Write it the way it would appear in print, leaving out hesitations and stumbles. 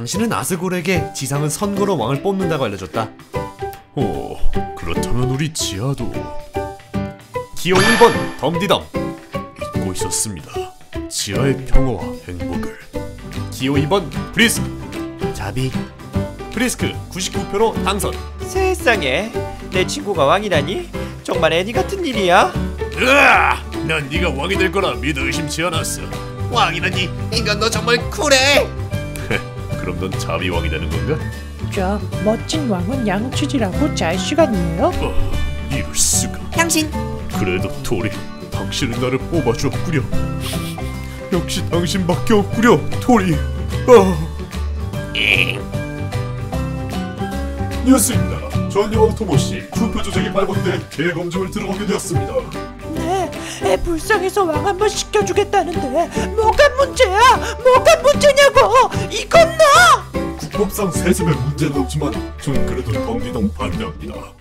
당신은 아스골에게 지상은 선거로 왕을 뽑는다고 알려줬다. 그렇다면 우리 지하도. 기호 1번 덤디덤. 잊고 있었습니다. 지하의 평화와 행복을. 기호 2번 프리스크. 자비. 프리스크 99표로 당선. 세상에, 내 친구가 왕이라니? 정말 애니 같은 일이야. 으아! 난 네가 왕이 될 거라 믿어 의심치 않았어. 왕이라니, 인간 너 정말 쿨해. 그럼 넌 자비 왕이 되는 건가? 저 멋진 왕은 양치질하고 잘 시간이에요. 이럴 수가. 당신. 그래도 토리, 당신은 나를 뽑아주었구려. 역시 당신밖에 없구려, 토리. 뉴스입니다. 전여왕 토모씨 투표 조작이 발견돼 재검증을 들어가게 되었습니다. 네, 불쌍해서 왕 한번 시켜주겠다는데 뭐가 문제야? 뭐가 문제냐고! 이건 나! 국법상 세습에 문제는 없지만 전 그래도 덤디덤 반대합니다.